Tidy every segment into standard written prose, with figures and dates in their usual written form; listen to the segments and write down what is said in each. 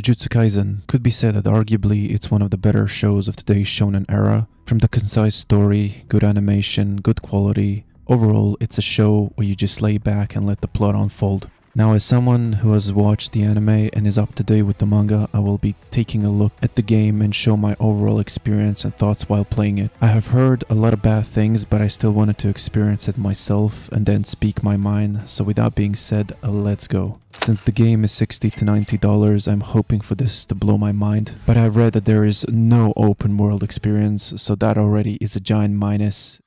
Jujutsu Kaisen could be said that arguably it's one of the better shows of today's shonen era. From the concise story, good animation, good quality, overall it's a show where you just lay back and let the plot unfold. Now, as someone who has watched the anime and is up to date with the manga, I will be taking a look at the game and show my overall experience and thoughts while playing it. I have heard a lot of bad things, but I still wanted to experience it myself and then speak my mind, so with that being said, let's go. Since the game is $60 to $90, I'm hoping for this to blow my mind, but I've read that there is no open world experience, so that already is a giant minus.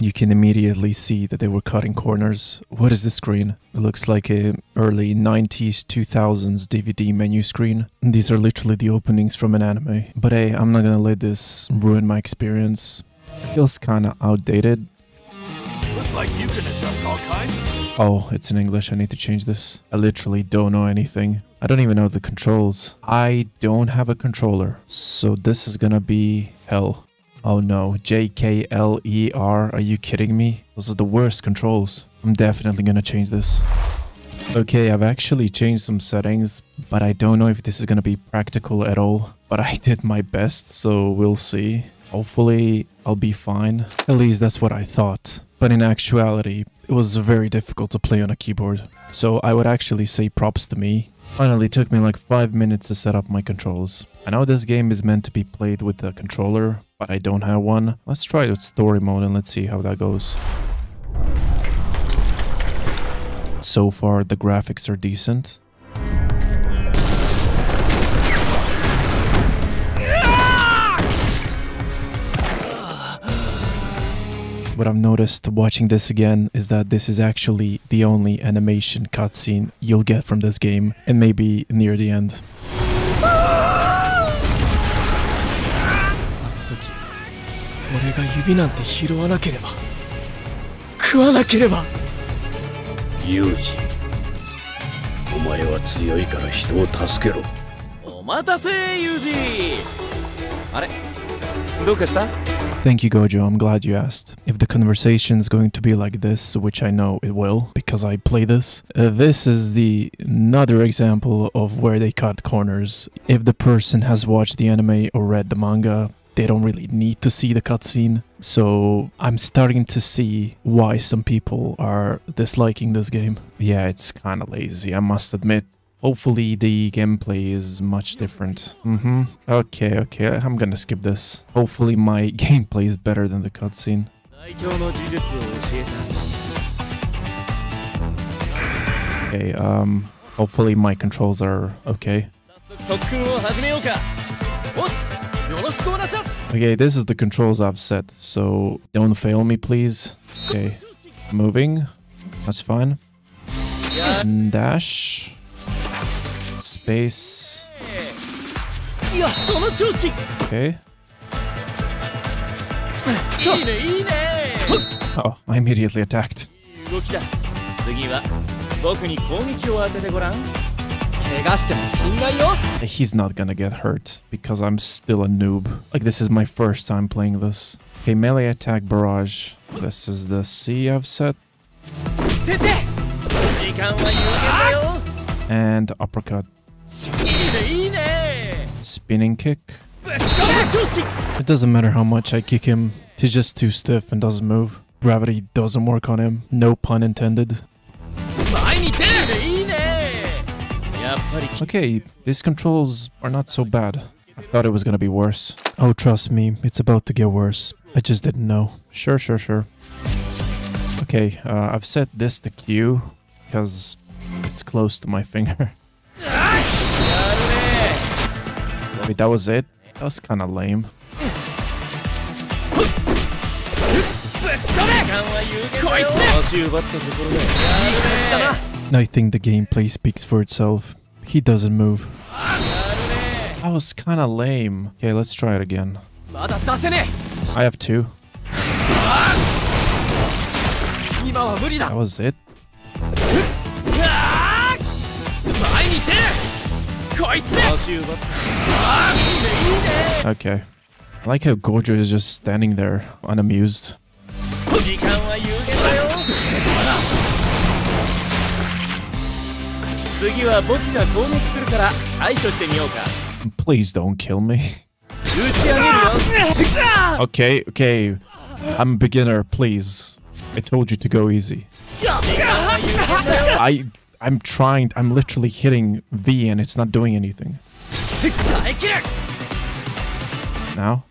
You can immediately see that they were cutting corners. What is this screen? It looks like an early 90s, 2000s DVD menu screen. These are literally the openings from an anime. But hey, I'm not gonna let this ruin my experience. Feels kinda outdated. Looks like you can adjust all kinds of things. Oh, it's in English. I need to change this. I literally don't know anything. I don't even know the controls. I don't have a controller. So this is gonna be hell. Oh no, J-K-L-E-R, are you kidding me? Those are the worst controls. I'm definitely gonna change this. Okay, I've actually changed some settings, but I don't know if this is gonna be practical at all. But I did my best, so we'll see. Hopefully, I'll be fine. At least that's what I thought. But in actuality, it was very difficult to play on a keyboard. So I would actually say props to me. Finally, took me like 5 minutes to set up my controls. I know this game is meant to be played with a controller, but I don't have one. Let's try it with story mode and let's see how that goes. So far, the graphics are decent. What I've noticed watching this again is that this is actually the only animation cutscene you'll get from this game, and maybe near the end. Thank you, Gojo, I'm glad you asked. If the conversation's going to be like this, which I know it will, because I play this, this is another example of where they cut corners. If the person has watched the anime or read the manga, they don't really need to see the cutscene. So I'm starting to see why some people are disliking this game. Yeah, it's kinda lazy, I must admit. Hopefully the gameplay is much different. Okay, I'm gonna skip this. Hopefully my gameplay is better than the cutscene. Okay, hopefully my controls are okay. Okay, this is the controls I've set, so don't fail me, please. Okay, moving. That's fine. Dash. Space. Okay. Oh, I immediately attacked. He's not gonna get hurt because I'm still a noob. Like, this is my first time playing this. Okay, melee attack barrage. This is the C I've set. And uppercut. Spinning kick. It doesn't matter how much I kick him. He's just too stiff and doesn't move. Gravity doesn't work on him. No pun intended. Okay, these controls are not so bad. I thought it was gonna be worse. Oh, trust me, it's about to get worse. I just didn't know. Sure. Okay, I've set this to Q because it's close to my finger. Wait, that was it? That was kind of lame. I think the gameplay speaks for itself. He doesn't move. That was kind of lame. Okay, let's try it again. I have two. That was it. Okay. I like how Gojo is just standing there, unamused. Please don't kill me. Okay, okay. I'm a beginner, please. I told you to go easy. I'm trying, I'm literally hitting V and it's not doing anything. Now?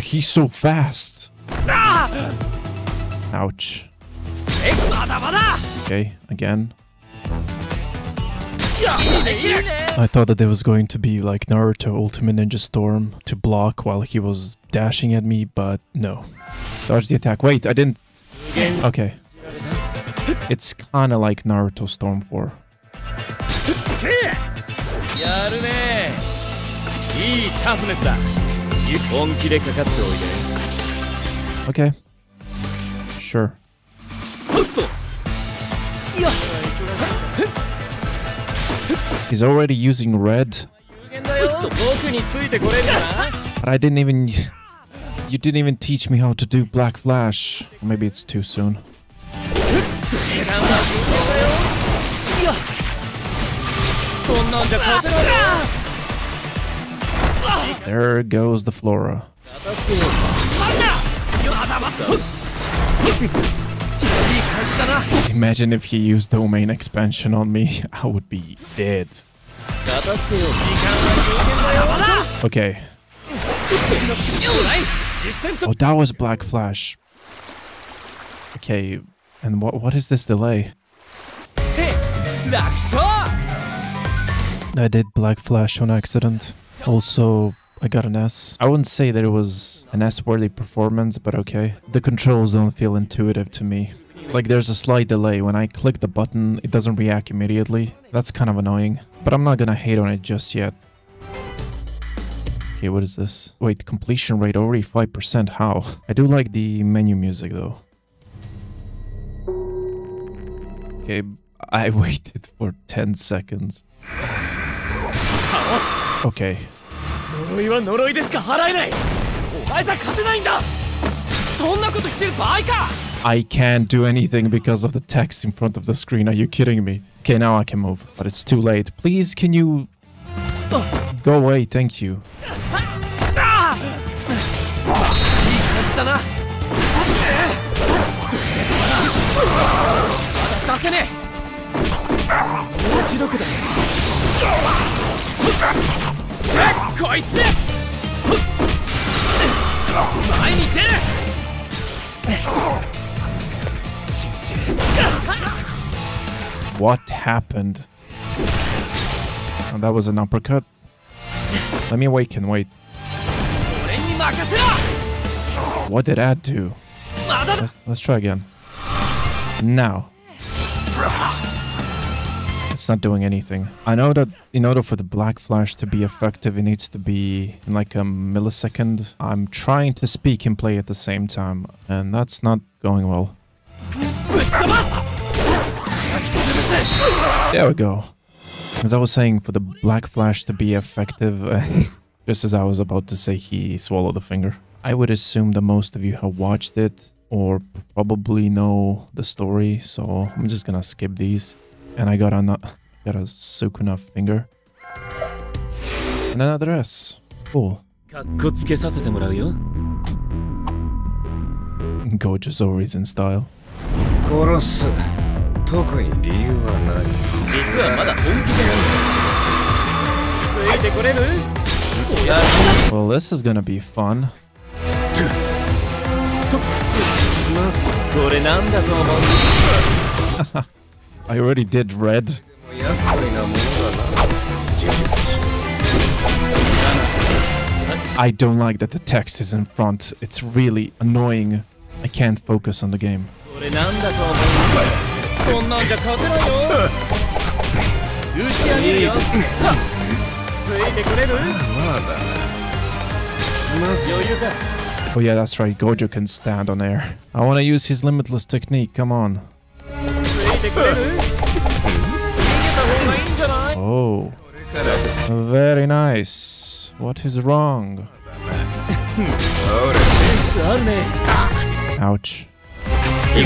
He's so fast. Ouch. Okay, again. I thought that there was going to be like Naruto Ultimate Ninja Storm to block while he was dashing at me, but no. Dodge the attack. Wait, I didn't... Okay. It's kinda like Naruto Storm 4. Okay. Sure. He's already using red. But I didn't even... You didn't even teach me how to do Black Flash. Maybe it's too soon. There goes the Flora. Imagine if he used domain expansion on me, I would be dead. Okay. Oh, that was Black Flash. Okay, and what is this delay? I did Black Flash on accident. Also, I got an S. I wouldn't say that it was an S-worthy performance, but okay. The controls don't feel intuitive to me. Like, there's a slight delay. When I click the button, it doesn't react immediately. That's kind of annoying. But I'm not gonna hate on it just yet. Okay, what is this? Wait, completion rate already 5%. How? I do like the menu music, though. Okay, I waited for 10 seconds. Okay. I can't do anything because of the text in front of the screen. Are you kidding me? Okay, now I can move, but it's too late. Please, can you... Go away, thank you. What happened? Oh, that was an uppercut. Let me awaken, wait. What did that do? Let's try again. Now. It's not doing anything. I know that in order for the Black Flash to be effective, it needs to be in like a millisecond. I'm trying to speak and play at the same time, and that's not going well. There we go. As I was saying, for the Black Flash to be effective, just as I was about to say, he swallowed a finger. I would assume that most of you have watched it or probably know the story, so I'm just gonna skip these. And I got a Sukuna finger. And another S. Cool. Gojo's always in style. Well, this is gonna be fun. I already did red. I don't like that the text is in front. It's really annoying. I can't focus on the game. Oh yeah, that's right. Gojo can stand on air. I want to use his limitless technique. Come on. Oh, very nice. What is wrong? Ouch. He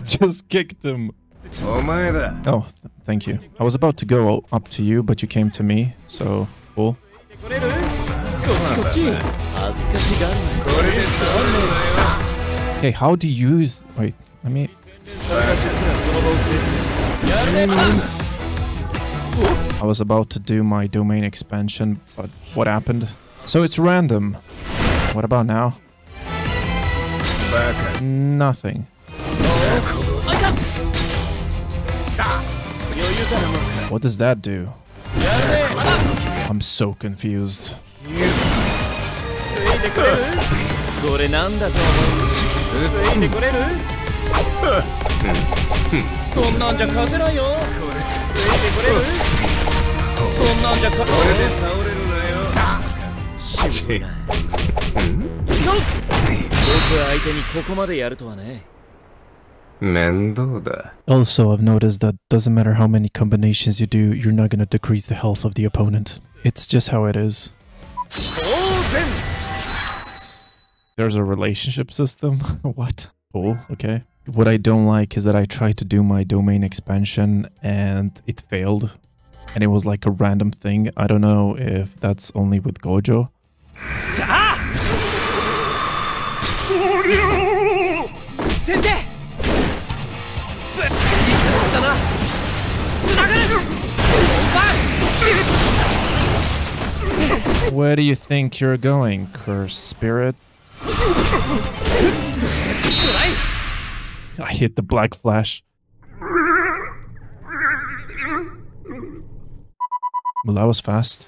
just kicked him. Oh, thank you. I was about to go up to you, but you came to me, so cool. Okay, how do you use... Wait, let me... I was about to do my domain expansion, but what happened? So it's random. What about now? Nothing. What does that do? I'm so confused. Also, I've noticed that doesn't matter how many combinations you do, you're not gonna decrease the health of the opponent. It's just how it is. There's a relationship system? What? Cool, okay. What I don't like is that I tried to do my domain expansion and it failed. And it was like a random thing. I don't know if that's only with Gojo. Where do you think you're going, cursed spirit? I hit the black flash. Well, that was fast.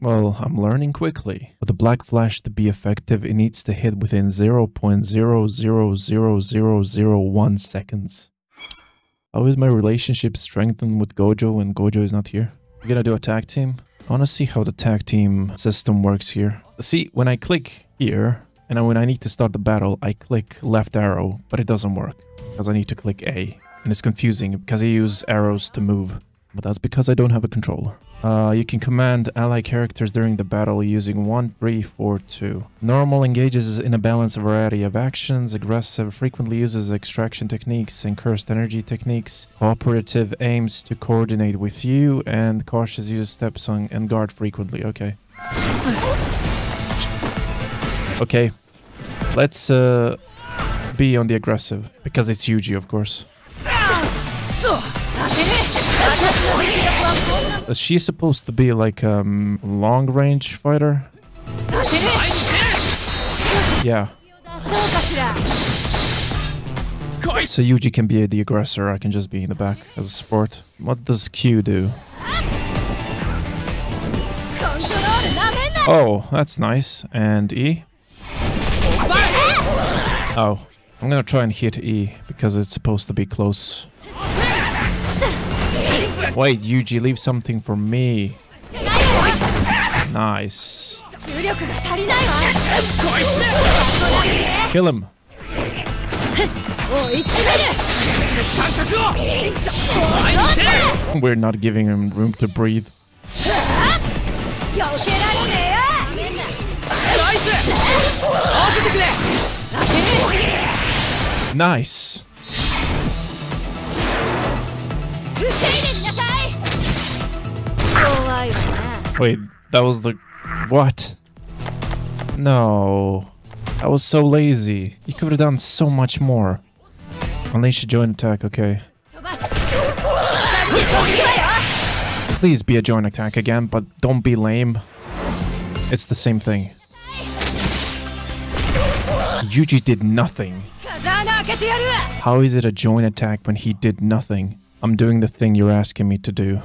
Well, I'm learning quickly. For the black flash to be effective, it needs to hit within 0.000001 seconds. How is my relationship strengthened with Gojo when Gojo is not here? We're gonna do a tag team. I wanna see how the tag team system works here. See, when I click here, and when I need to start the battle, I click left arrow, but it doesn't work because I need to click A. And it's confusing because I use arrows to move. But that's because I don't have a controller. You can command ally characters during the battle using 1, 3, 4, 2. Normal engages in a balanced variety of actions. Aggressive frequently uses extraction techniques and cursed energy techniques. Cooperative aims to coordinate with you. And cautious uses steps on and guard frequently. Okay. Okay. Let's be on the aggressive. Because it's Yuji, of course. She's supposed to be like a long-range fighter. Yeah. So Yuji can be the aggressor, I can just be in the back as a support. What does Q do? Oh, that's nice. And E? Oh, I'm gonna try and hit E because it's supposed to be close. Wait, Yuji, leave something for me. Nice. Kill him. We're not giving him room to breathe. Nice. Wait, that was the... What? No. That was so lazy. You could have done so much more. Unleash a joint attack, okay. Please be a joint attack again, but don't be lame. It's the same thing. Yuji did nothing. How is it a joint attack when he did nothing? I'm doing the thing you're asking me to do.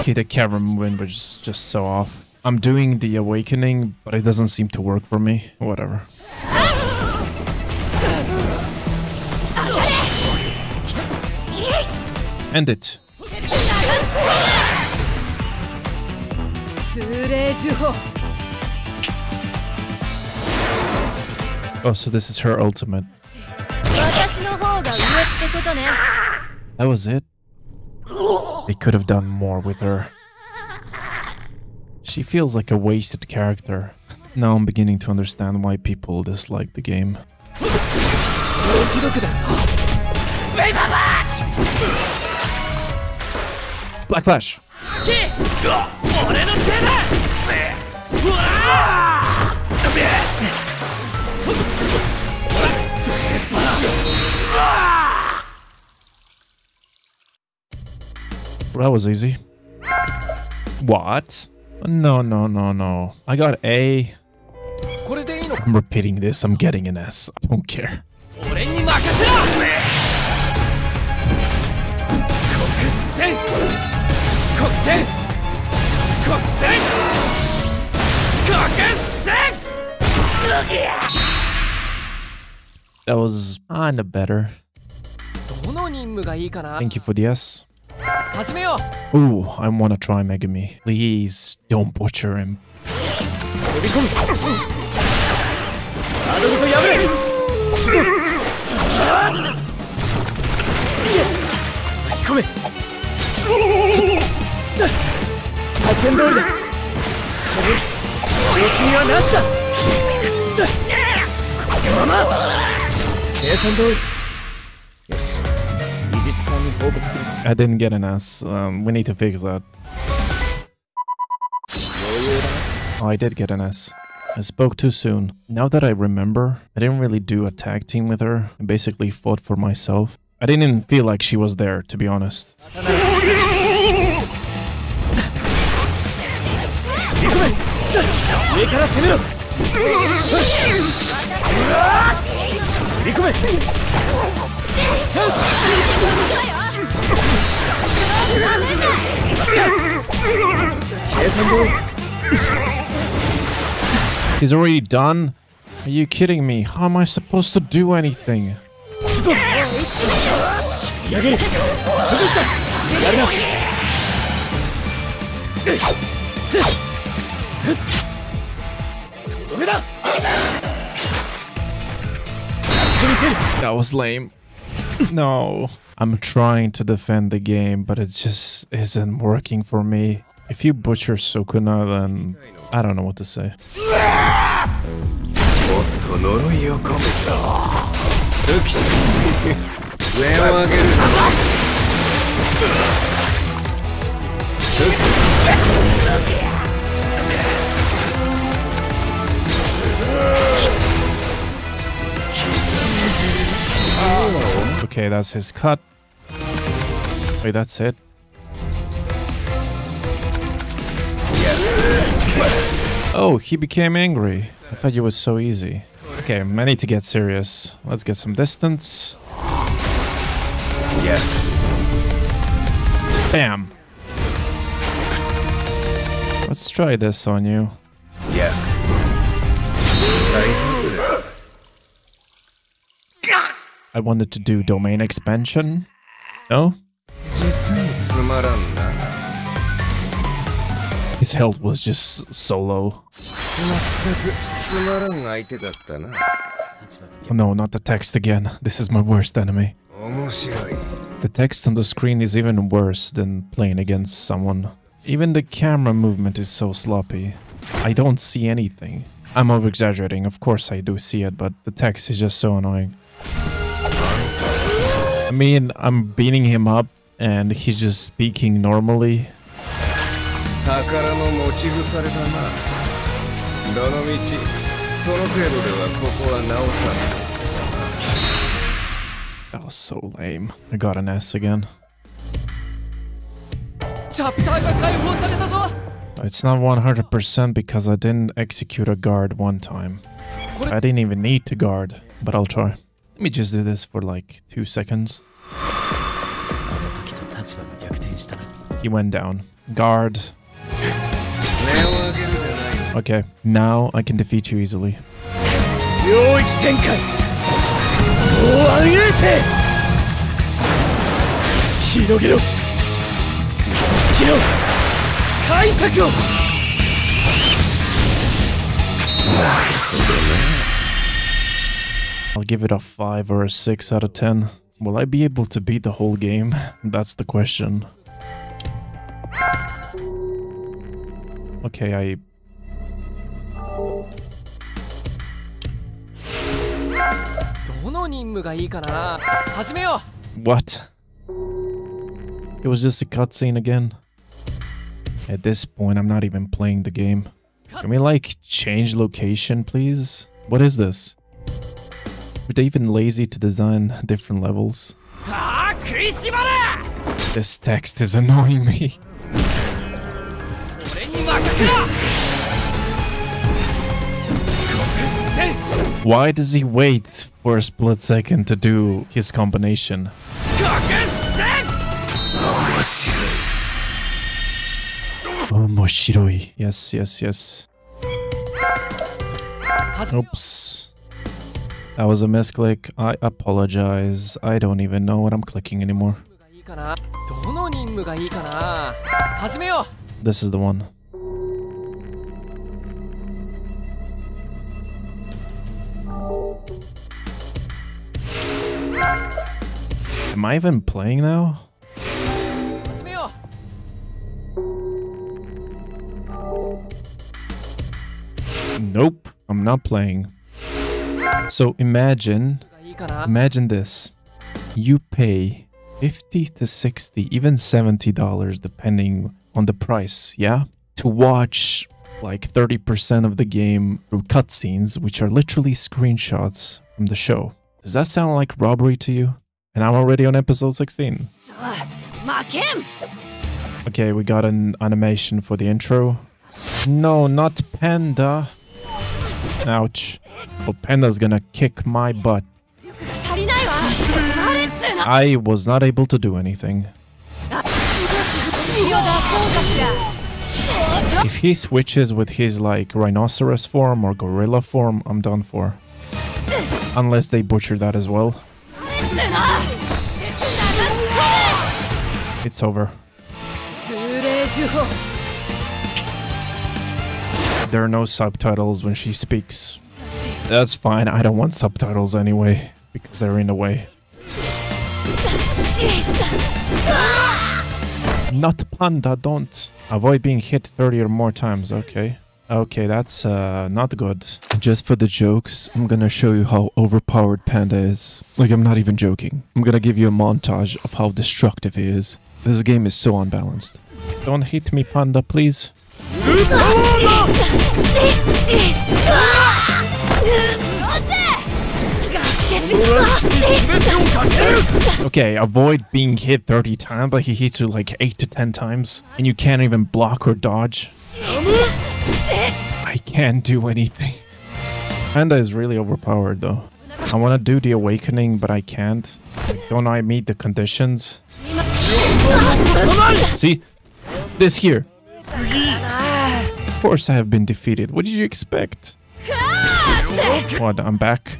Okay, the camera movement was just so off. I'm doing the awakening, but it doesn't seem to work for me. Whatever. End it. Oh, so this is her ultimate. That was it? They could have done more with her. She feels like a wasted character. Now I'm beginning to understand why people dislike the game. Black Flash! That was easy. What? No, no, no, no. I got A. I'm repeating this. I'm getting an S. I don't care. That was kinda better. Thank you for the S. Ooh, I want to try Megumi. Please don't butcher him. Yes. I didn't get an S. We need to fix that. Oh, I did get an S. I spoke too soon. Now that I remember, I didn't really do a tag team with her. I basically fought for myself. I didn't even feel like she was there, to be honest. He's already done? Are you kidding me? How am I supposed to do anything? That was lame. No. I'm trying to defend the game, but it just isn't working for me. If you butcher Sukuna, then I don't know what to say. Okay, that's his cut. Wait, that's it. Oh, he became angry. I thought it was so easy. Okay, I need to get serious. Let's get some distance. Yes. Bam. Let's try this on you. Yeah. I wanted to do domain expansion. No? His health was just so low. Oh no, not the text again. This is my worst enemy. The text on the screen is even worse than playing against someone. Even the camera movement is so sloppy. I don't see anything. I'm over-exaggerating, of course I do see it, but the text is just so annoying. I mean, I'm beating him up and he's just speaking normally. That was so lame. I got an S again. It's not 100% because I didn't execute a guard one time. I didn't even need to guard, but I'll try. Let me just do this for like 2 seconds. He went down. Guard. Okay, now I can defeat you easily. I'll give it a 5 or a 6 out of 10. Will I be able to beat the whole game? That's the question. Okay, What? It was just a cutscene again. At this point, I'm not even playing the game. Can we, like, change location, please? What is this? Were they even lazy to design different levels? This text is annoying me. Why does he wait for a split second to do his combination? Omoshiroi. Yes, yes, yes. Oops. That was a misclick. I apologize. I don't even know what I'm clicking anymore. This is the one. Am I even playing now? Nope, I'm not playing. So imagine this. You pay $50 to $60, even $70 depending on the price, yeah? To watch like 30% of the game through cutscenes, which are literally screenshots from the show. Does that sound like robbery to you? And I'm already on episode 16. Okay, we got an animation for the intro. No, not Panda. Ouch. Well, Panda's gonna kick my butt. I was not able to do anything. If he switches with his, like, rhinoceros form or gorilla form, I'm done for. Unless they butcher that as well. It's over. There are no subtitles when she speaks. That's fine, I don't want subtitles anyway, because they're in the way. Not Panda, don't. Avoid being hit 30 or more times, okay. Okay, that's not good. Just for the jokes, I'm gonna show you how overpowered Panda is. Like, I'm not even joking. I'm gonna give you a montage of how destructive he is. This game is so unbalanced. Don't hit me, Panda, please. Okay, avoid being hit 30 times, but he hits you like 8 to 10 times, and you can't even block or dodge. I can't do anything. Panda is really overpowered, though. I want to do the awakening, but I can't. Like, don't I meet the conditions? See? This here. Of course I have been defeated. What did you expect? What? I'm back.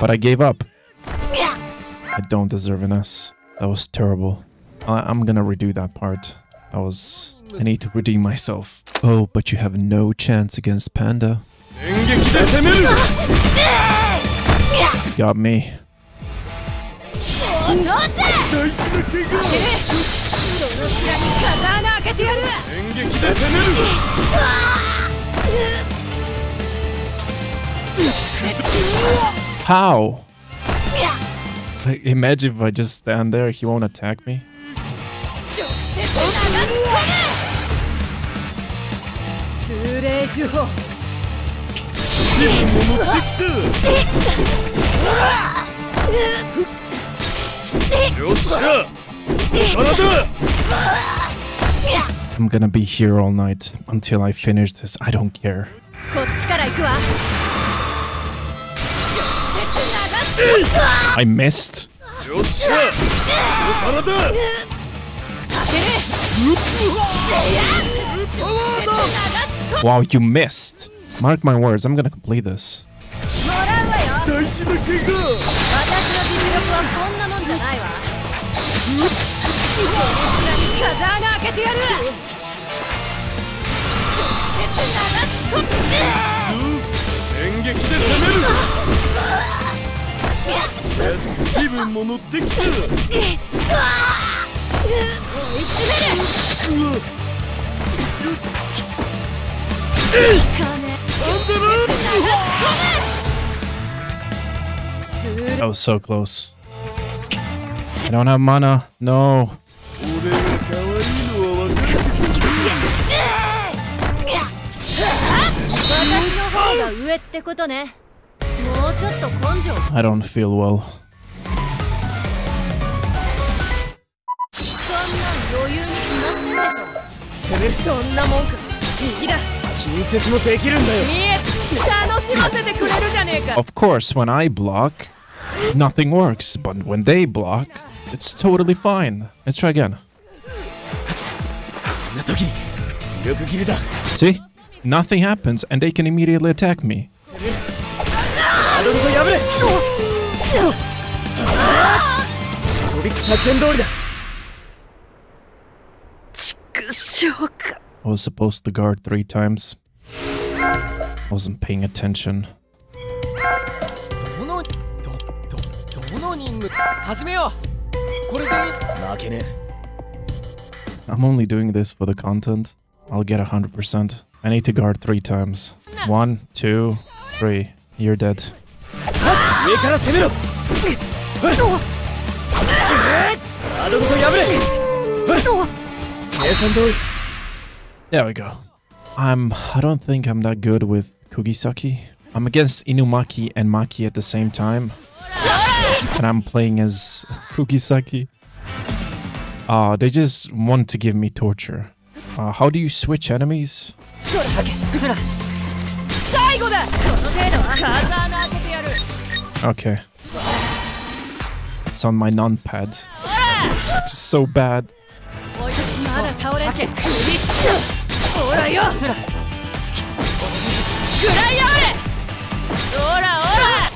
But I gave up. I don't deserve an S. That was terrible. I'm gonna redo that part. I need to redeem myself. Oh, but you have no chance against Panda. Got me. How? Like, imagine if I just stand there, he won't attack me. I'm gonna be here all night until I finish this. I don't care. I missed. Wow, you missed. Mark my words, I'm gonna complete this. That was so close. I don't have mana. No. I don't feel well. Of course, when I block, nothing works, but when they block, it's totally fine. Let's try again. See? Nothing happens, and they can immediately attack me. I was supposed to guard 3 times. I wasn't paying attention. I'm only doing this for the content. I'll get 100%. I need to guard 3 times. 1, 2, 3. You're dead. There we go. I don't think I'm that good with Kugisaki. I'm against Inumaki and Maki at the same time. And I'm playing as Kugisaki. They just want to give me torture. How do you switch enemies? Okay. It's on my non-pad. It's so bad.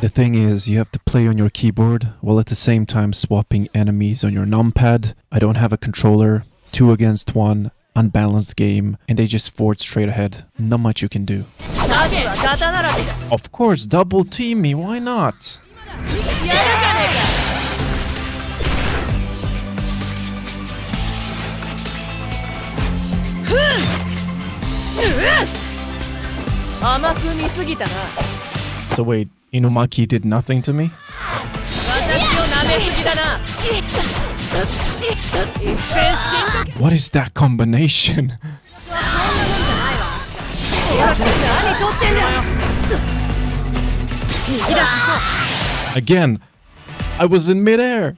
The thing is, you have to play on your keyboard while at the same time swapping enemies on your numpad. I don't have a controller, 2 against 1, unbalanced game, and they just forge straight ahead. Not much you can do. Of course, double team me, why not? So wait, Inumaki did nothing to me? What is that combination? Again, I was in midair.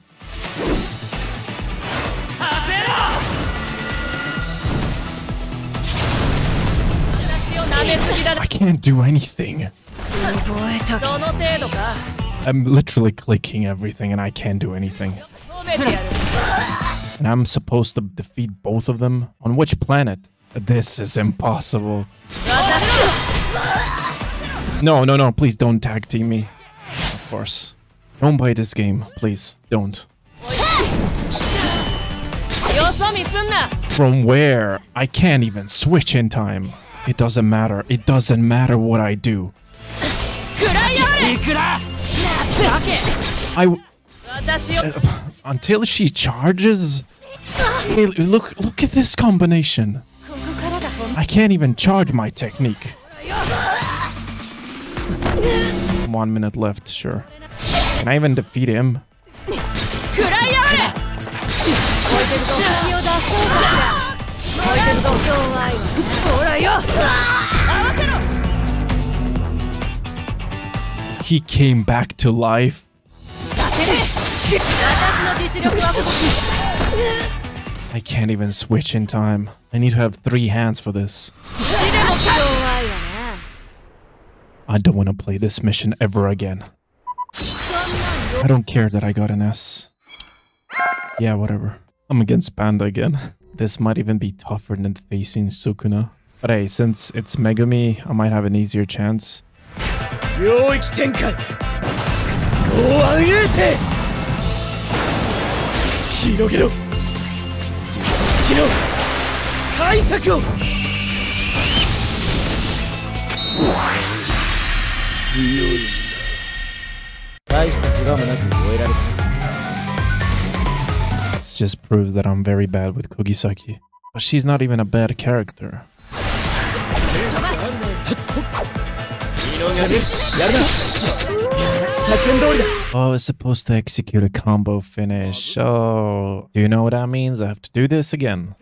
I can't do anything. I'm literally clicking everything and I can't do anything. And I'm supposed to defeat both of them? On which planet? This is impossible. No, no, no, please don't tag team me. Of course. Don't buy this game, please. Don't. From where? I can't even switch in time. It doesn't matter. It doesn't matter what I do. Until she charges. Hey, look at this combination. I can't even charge my technique. 1 minute left, sure. Can I even defeat him? He came back to life. I can't even switch in time. I need to have 3 hands for this. I don't want to play this mission ever again. I don't care that I got an S. Yeah, whatever. I'm against Panda again. This might even be tougher than facing Sukuna. But hey, since it's Megumi, I might have an easier chance. This just proves that I'm very bad with Kugisaki. But she's not even a bad character. Oh, it's supposed to execute a combo finish. Oh, do you know what that means? I have to do this again.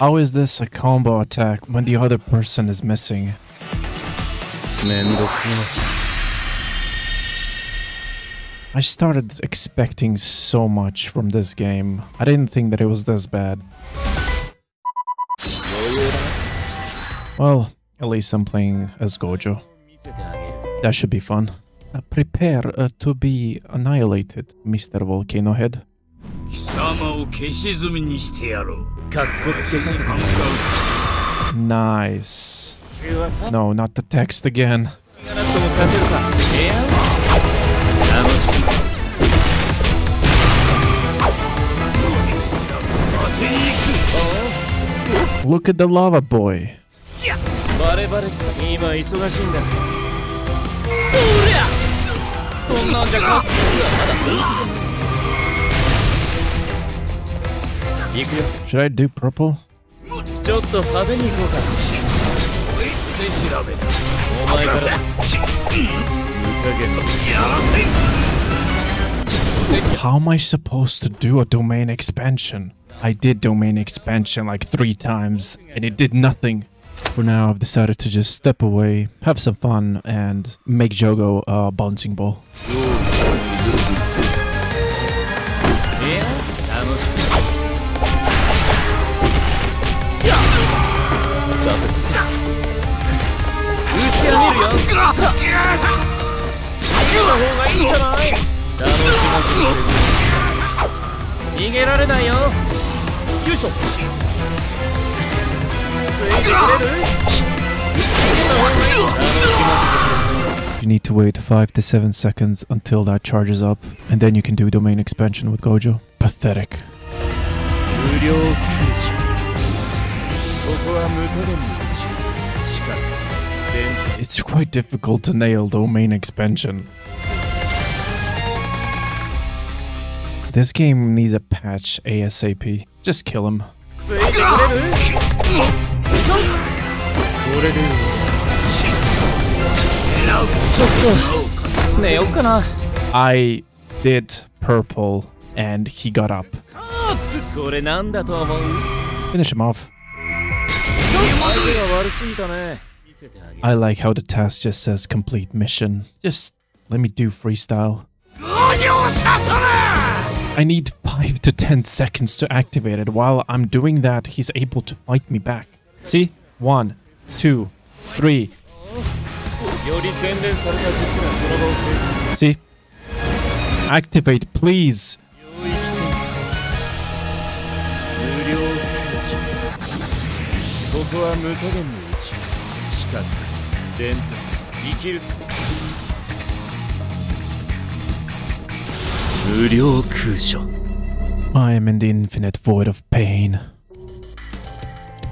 How is this a combo attack when the other person is missing? I started expecting so much from this game. I didn't think that it was this bad. Well, at least I'm playing as Gojo. That should be fun. Prepare to be annihilated, Mr. Volcano Head. Nice. No, not the text again. Look at the lava boy. Should I do purple? How am I supposed to do a domain expansion? I did domain expansion like 3 times and it did nothing. For now, I've decided to just step away, have some fun, and make Jogo a bouncing ball. You need to wait 5 to 7 seconds until that charges up, and then you can do domain expansion with Gojo. Pathetic. It's quite difficult to nail domain expansion. This game needs a patch ASAP. Just kill him. I did purple and he got up. Finish him off. I like how the task just says complete mission. Just let me do freestyle. I need 5 to 10 seconds to activate it. While I'm doing that, he's able to fight me back. See? 1, 2, 3. See? Activate, please. I am in the infinite void of pain.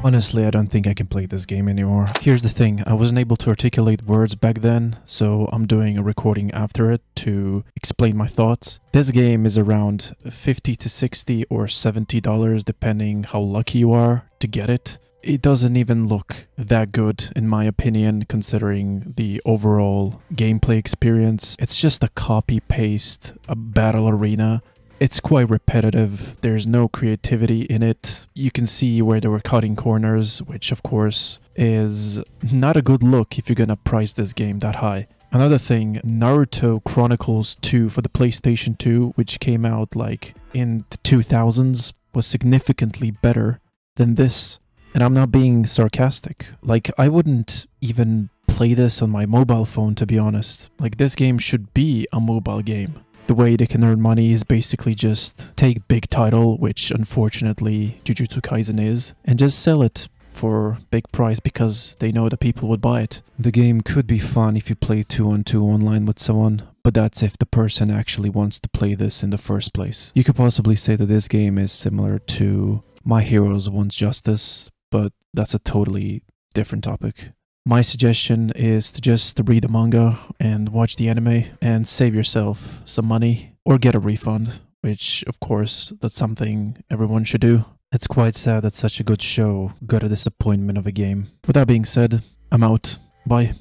Honestly, I don't think I can play this game anymore. Here's the thing, I wasn't able to articulate words back then, so I'm doing a recording after it to explain my thoughts. This game is around $50 to $60 or $70 depending how lucky you are to get it. It doesn't even look that good, in my opinion, considering the overall gameplay experience. It's just a copy-paste, a battle arena. It's quite repetitive. There's no creativity in it. You can see where they were cutting corners, which, of course, is not a good look if you're gonna price this game that high. Another thing, Naruto Chronicles 2 for the PlayStation 2, which came out, like, in the 2000s, was significantly better than this. And I'm not being sarcastic. Like, I wouldn't even play this on my mobile phone, to be honest. Like, this game should be a mobile game. The way they can earn money is basically just take big title, which unfortunately Jujutsu Kaisen is, and just sell it for big price because they know that people would buy it. The game could be fun if you play 2-on-2 online with someone, but that's if the person actually wants to play this in the first place. You could possibly say that this game is similar to My Heroes Wants Justice, but that's a totally different topic. My suggestion is to just read the manga and watch the anime and save yourself some money or get a refund, which of course that's something everyone should do. It's quite sad that such a good show got a disappointment of a game. With that being said, I'm out. Bye.